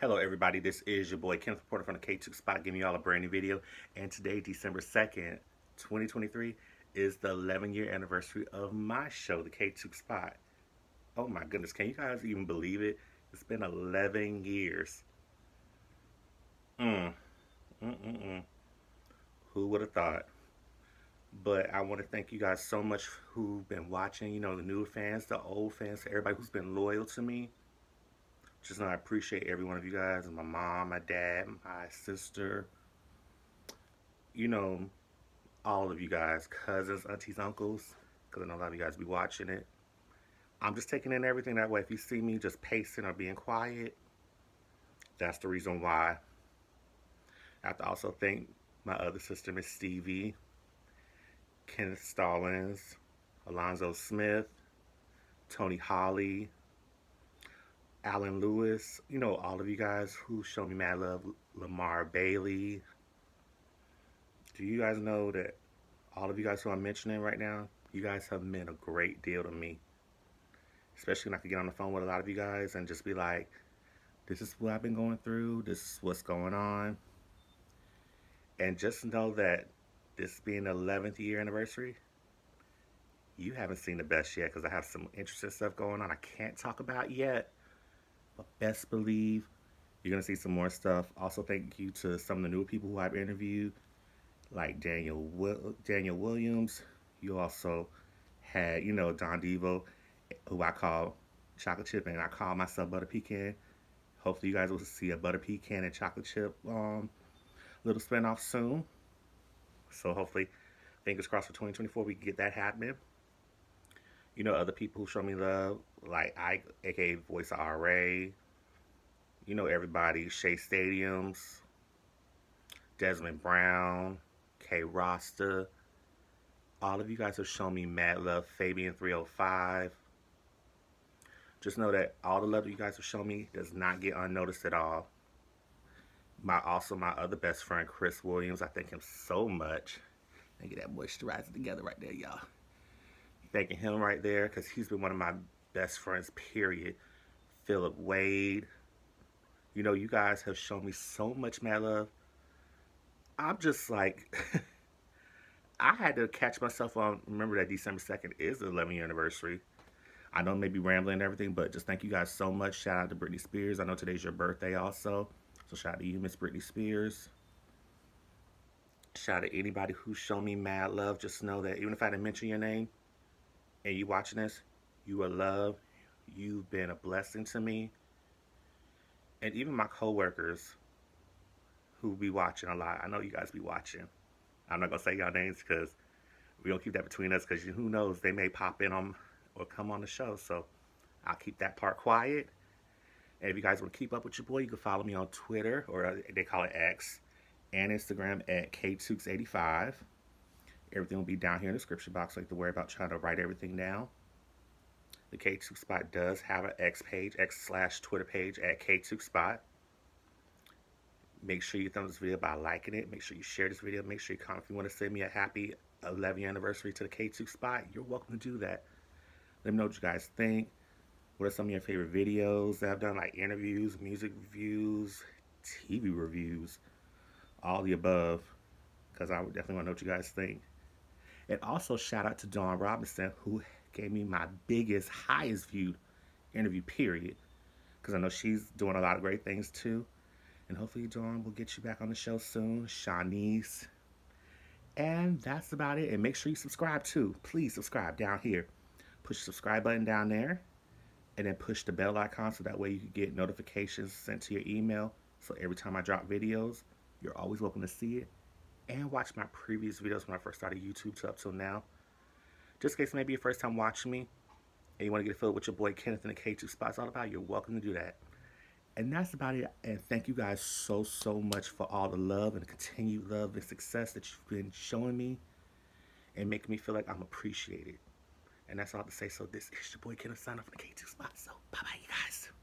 Hello everybody, this is your boy Kenneth Porter from the K2 Spot, giving you all a brand new video. And today, December 2nd, 2023, is the 11-year anniversary of my show, the K2 Spot. Oh my goodness, can you guys even believe it? It's been 11 years. Who would have thought? But I want to thank you guys so much who've been watching, you know, the new fans, the old fans, everybody who's been loyal to me. Just know I appreciate every one of you guys, my mom, my dad, my sister, you know, all of you guys, cousins, aunties, uncles, because I know a lot of you guys be watching it. I'm just taking in everything that way. If you see me just pacing or being quiet, that's the reason why. I have to also thank my other sister, Miss Stevie, Kenneth Stallings, Alonzo Smith, Tony Hawley, Alan Lewis, you know, all of you guys who show me mad love, Lamar Bailey. Do you guys know that all of you guys who I'm mentioning right now, you guys have meant a great deal to me. Especially when I could get on the phone with a lot of you guys and just be like, this is what I've been going through, this is what's going on. And just know that this being the 11th year anniversary, you haven't seen the best yet, because I have some interesting stuff going on I can't talk about yet. But best believe you're going to see some more stuff. Also, thank you to some of the newer people who I've interviewed, like Daniel Williams. You also had, you know, Don Devo, who I call Chocolate Chip, and I call myself Butter Pecan. Hopefully, you guys will see a Butter Pecan and Chocolate Chip little spinoff soon. So hopefully, fingers crossed for 2024, we can get that happening. You know, other people who show me love, like I, aka Voice of RA, you know, everybody, Shea Stadiums, Desmond Brown, K Roster, all of you guys have shown me mad love, Fabian 305. Just know that all the love that you guys have shown me does not get unnoticed at all. Also my other best friend, Chris Williams, I thank him so much. I get that moisturizer together right there, y'all. Thanking him right there, because he's been one of my best friends, period. Philip Wade. You know, you guys have shown me so much mad love. I'm just like, I had to catch myself on. Remember that December 2nd is the 11-year anniversary. I know it may be rambling and everything, but just thank you guys so much. Shout out to Britney Spears. I know today's your birthday also. So shout out to you, Miss Britney Spears. Shout out to anybody who's shown me mad love. Just know that even if I didn't mention your name, and you watching this, you are loved. You've been a blessing to me. And even my co-workers who be watching a lot. I know you guys be watching. I'm not going to say y'all names because we don't keep that between us, because who knows, they may pop in on or come on the show. So I'll keep that part quiet. And if you guys want to keep up with your boy, you can follow me on Twitter, or they call it X, and Instagram at K285. Everything will be down here in the description box. I don't have to worry about trying to write everything down. The K2 Spot does have an X page, X/Twitter page at K2 Spot. Make sure you thumb this video by liking it. Make sure you share this video. Make sure you comment if you want to send me a happy 11th anniversary to the K2 Spot. You're welcome to do that. Let me know what you guys think. What are some of your favorite videos that I've done, like interviews, music reviews, TV reviews, all the above, because I would definitely want to know what you guys think. And also, shout out to Dawn Robinson, who gave me my biggest, highest viewed interview, period. Because I know she's doing a lot of great things, too. And hopefully, Dawn will get you back on the show soon. ShaNiece. And that's about it. And make sure you subscribe, too. Please subscribe down here. Push the subscribe button down there. And then push the bell icon, so that way you can get notifications sent to your email. So every time I drop videos, you're always welcome to see it. And watch my previous videos when I first started YouTube to up till now. Just in case maybe your first time watching me and you want to get a feel with your boy Kenneth and the K2 Spot's all about, you're welcome to do that. And that's about it. And thank you guys so much for all the love and continued love and success that you've been showing me and making me feel like I'm appreciated. And that's all I have to say. So this is your boy Kenneth signing off from the K2 Spot. So bye-bye, you guys.